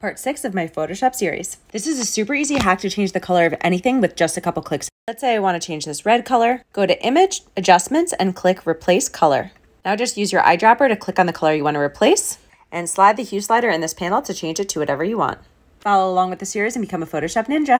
Part 6 of my Photoshop series. This is a super easy hack to change the color of anything with just a couple clicks. Let's say I want to change this red color. Go to Image, Adjustments, and click Replace Color. Now just use your eyedropper to click on the color you want to replace, and slide the hue slider in this panel to change it to whatever you want. Follow along with the series and become a Photoshop ninja.